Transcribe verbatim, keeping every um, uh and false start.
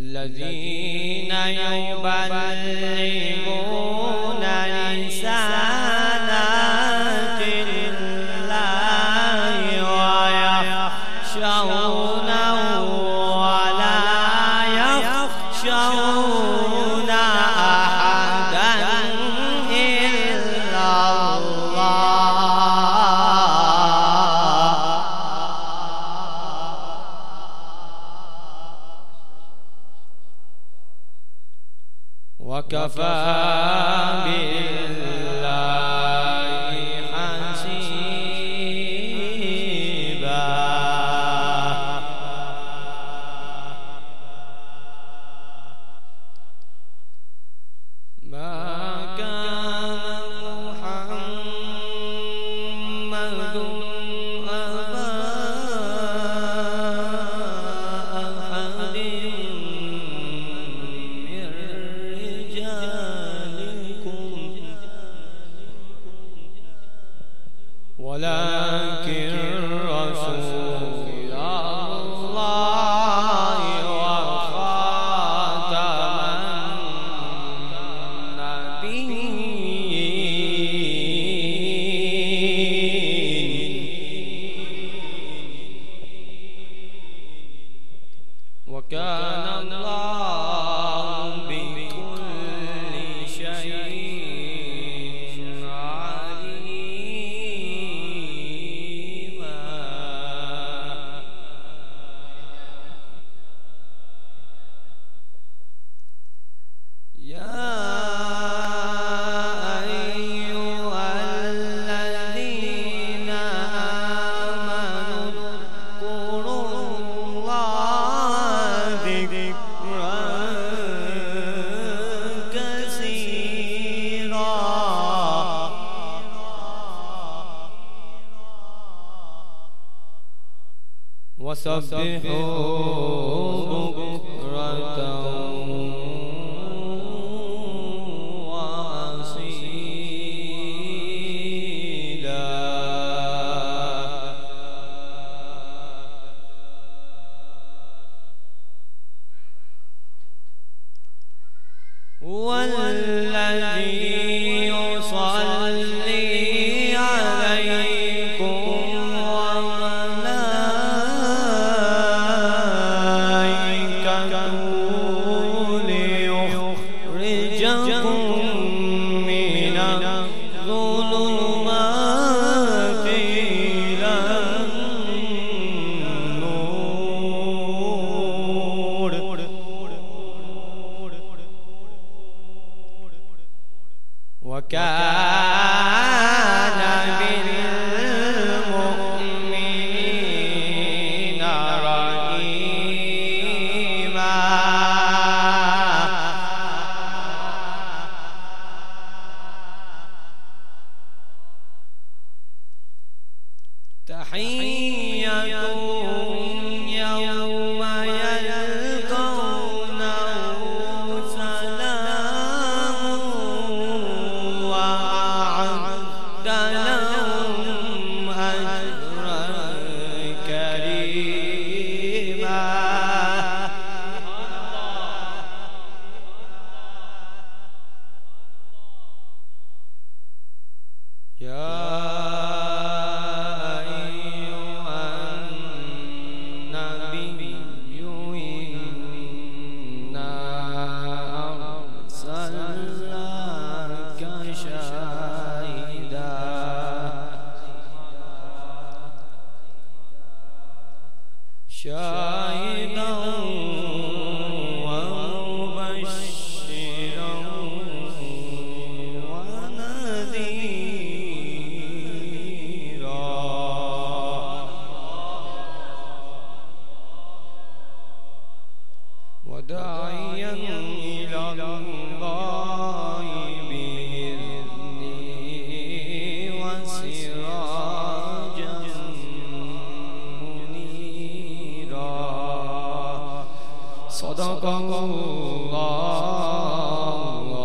الذين يبلغون رسالات الله ويخشونه ولا يخشون أحدا إلا الله. وكفى بالله حسيبا. ما كان محمد أبا أحد ولكن رسول الله وخاتم النبيين وكان الله بكل شيء وسبحوا بكرة وأصيلا. والذي يصلي عليكم وكان بالمؤمنين رحيما. تحيتهم يوم يلقونه شاهدا ومبشرا ونذيرا. وداعيا إلى الله بإذنه وسراجا صدق الله.